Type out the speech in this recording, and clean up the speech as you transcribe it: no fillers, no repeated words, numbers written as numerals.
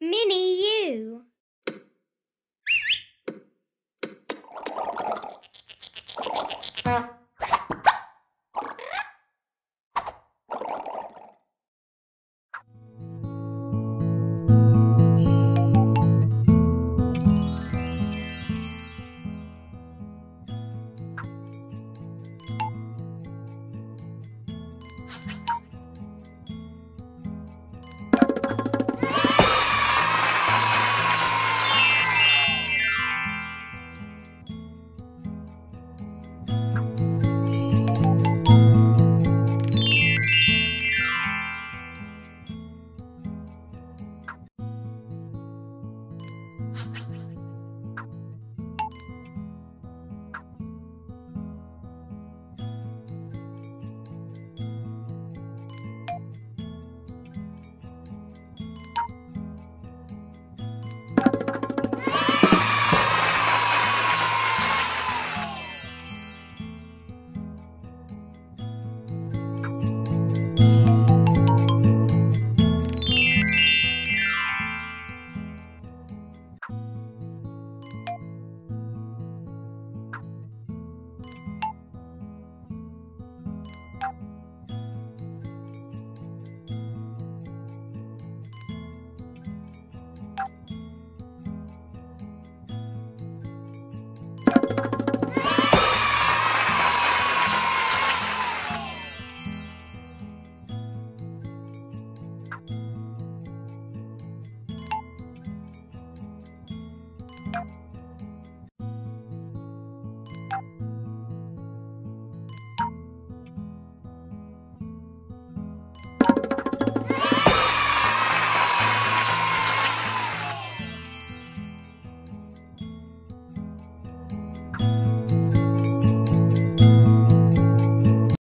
Mini